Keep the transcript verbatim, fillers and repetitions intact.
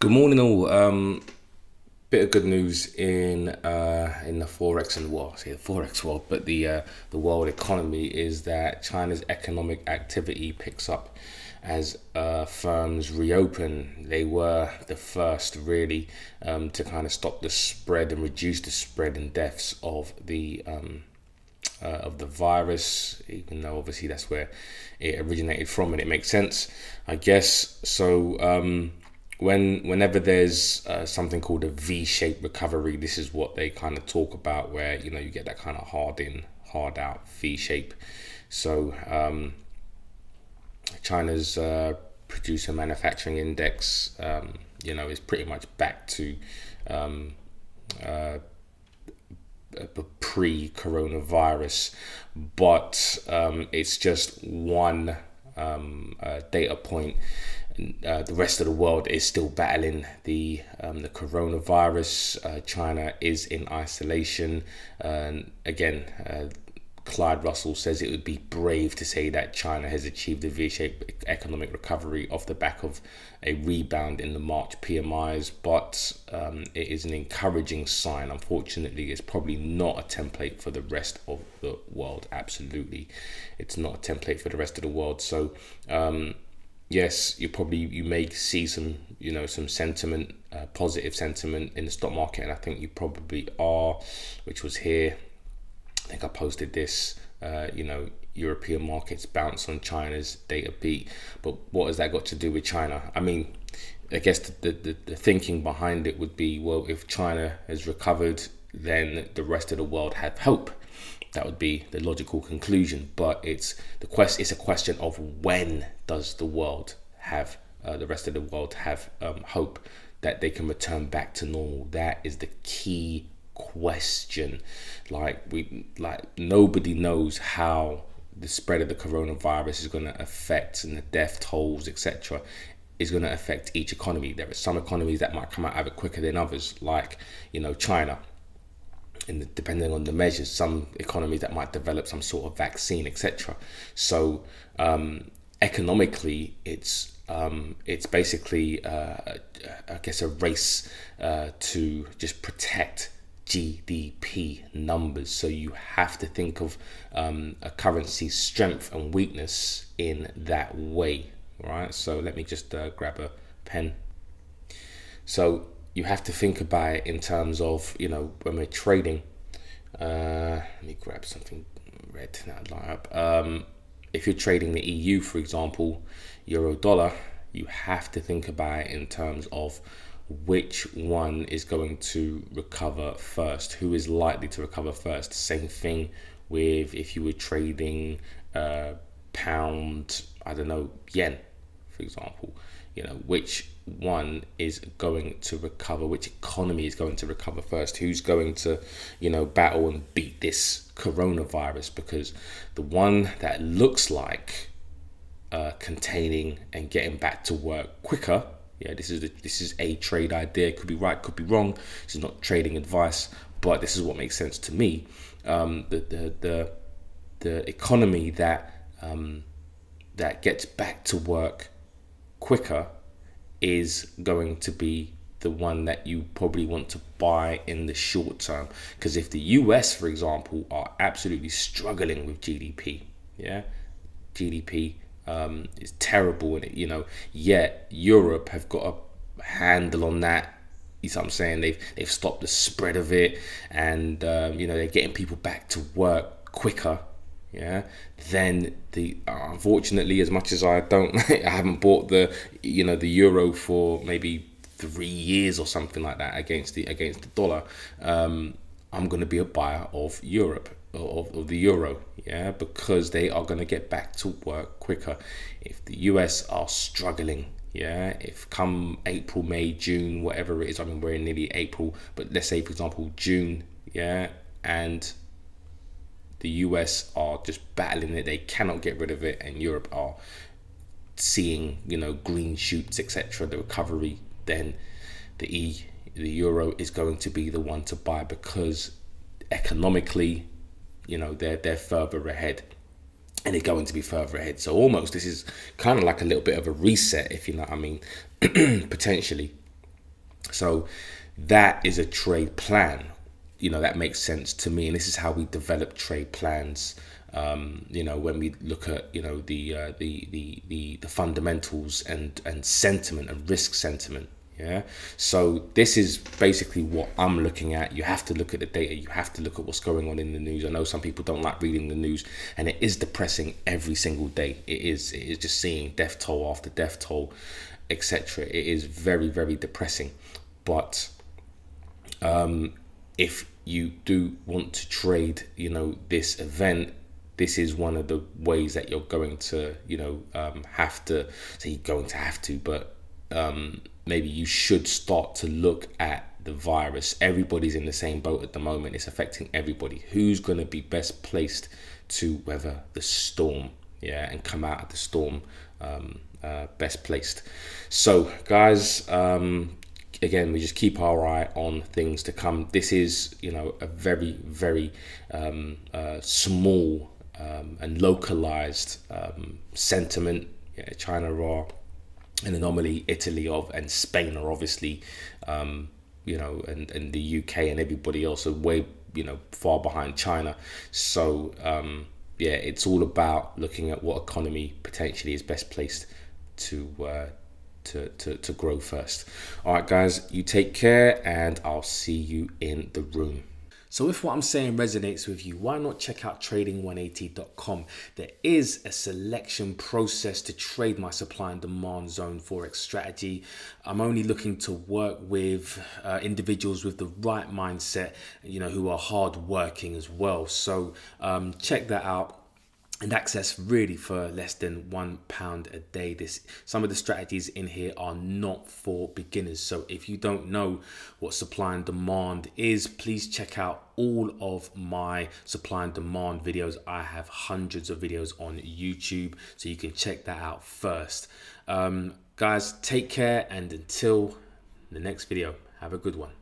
Good morning all. Um, bit of good news in uh, in the forex and well, say the forex world, but the uh, the world economy is that China's economic activity picks up as uh, firms reopen. They were the first really um, to kind of stop the spread and reduce the spread and deaths of the um, uh, of the virus, even though obviously that's where it originated from, and it makes sense, I guess. So. Um, When, whenever there's uh, something called a V-shaped recovery, this is what they kind of talk about, where, you know, you get that kind of hard in, hard out V-shape. So um, China's uh, producer manufacturing index, um, you know, is pretty much back to um, uh, pre-coronavirus, but um, it's just one um, uh, data point. Uh, the rest of the world is still battling the um, the coronavirus. Uh, China is in isolation. Uh, again, uh, Clyde Russell says it would be brave to say that China has achieved a V-shaped economic recovery off the back of a rebound in the March P M Is, but um, it is an encouraging sign. Unfortunately, it's probably not a template for the rest of the world. Absolutely, it's not a template for the rest of the world. So. Um, Yes, you probably you may see some, you know, some sentiment, uh, positive sentiment in the stock market, and I think you probably are, which was here. I think I posted this, uh, you know, European markets bounce on China's data beat, but what has that got to do with China? I mean, I guess the the, the thinking behind it would be, well, if China has recovered, then the rest of the world have hope. That would be the logical conclusion, but it's the quest. It's a question of when does the world have uh, the rest of the world have um, hope that they can return back to normal? That is the key question. Like we, like nobody knows how the spread of the coronavirus is going to affect, and the death tolls, et cetera, is going to affect each economy. There are some economies that might come out of it quicker than others, like you know China. And depending on the measures, some economies that might develop some sort of vaccine, et cetera. So um, economically, it's um, it's basically, uh, I guess, a race uh, to just protect G D P numbers. So you have to think of um, a currency's strength and weakness in that way, right? So let me just uh, grab a pen. So. You have to think about it in terms of, you know, when we're trading, uh, let me grab something red to light up. Um, if you're trading the E U, for example, euro dollar, you have to think about it in terms of which one is going to recover first, who is likely to recover first. Same thing with if you were trading uh, pound, I don't know, yen, for example. You know, which one is going to recover, which economy is going to recover first, who's going to, you know, battle and beat this coronavirus, because the one that looks like uh, containing and getting back to work quicker, yeah, this is, the, this is a trade idea, could be right, could be wrong, this is not trading advice, but this is what makes sense to me, um, the, the, the, the economy that, um, that gets back to work quicker is going to be the one that you probably want to buy in the short term, because if the U S, for example, are absolutely struggling with G D P, yeah, G D P um, is terrible, and you know, yet Europe have got a handle on that. You know what I'm saying? They've they've stopped the spread of it, and um, you know, they're getting people back to work quicker. Yeah, then the uh, unfortunately, as much as I don't, I haven't bought the you know the euro for maybe three years or something like that against the against the dollar. Um, I'm going to be a buyer of Europe of, of the euro, yeah, because they are going to get back to work quicker. If the U S are struggling, yeah, if come April, May, June, whatever it is, I mean we're in nearly April, but let's say for example June, yeah, and the U S are just battling it, they cannot get rid of it, and Europe are seeing, you know, green shoots, et cetera, the recovery, then the E, the euro is going to be the one to buy, because economically, you know, they're, they're further ahead, and they're going to be further ahead. So almost this is kind of like a little bit of a reset, if you know what I mean, potentially. So that is a trade plan. You know, that makes sense to me. And this is how we develop trade plans. Um, you know, when we look at, you know, the, uh, the, the, the, the fundamentals and, and sentiment and risk sentiment. Yeah. So this is basically what I'm looking at. You have to look at the data. You have to look at what's going on in the news. I know some people don't like reading the news, and it is depressing every single day. It is, it is just seeing death toll after death toll, et cetera. It is very, very depressing. But um, if you do want to trade, you know, this event, this is one of the ways that you're going to, you know, um, have to, so you're going to have to, but um, maybe you should start to look at the virus. Everybody's in the same boat at the moment. It's affecting everybody. Who's going to be best placed to weather the storm, yeah, and come out of the storm um, uh, best placed? So, guys, um, again, we just keep our eye on things to come. This is, you know, a very, very um, uh, small Um, and localized um, sentiment. Yeah, China are an anomaly, Italy of and Spain are obviously, um, you know, and, and the U K and everybody else are way, you know, far behind China. So um, yeah, it's all about looking at what economy potentially is best placed to, uh, to, to, to grow first. All right, guys, you take care and I'll see you in the room. So if what I'm saying resonates with you, why not check out trading one eighty dot com? There is a selection process to trade my supply and demand zone forex strategy. I'm only looking to work with uh, individuals with the right mindset, you know, who are hardworking as well. So um, check that out. And access really for less than one pound a day. This, some of the strategies in here are not for beginners. So if you don't know what supply and demand is, please check out all of my supply and demand videos. I have hundreds of videos on YouTube, so you can check that out first. Um, guys, take care, and until the next video, have a good one.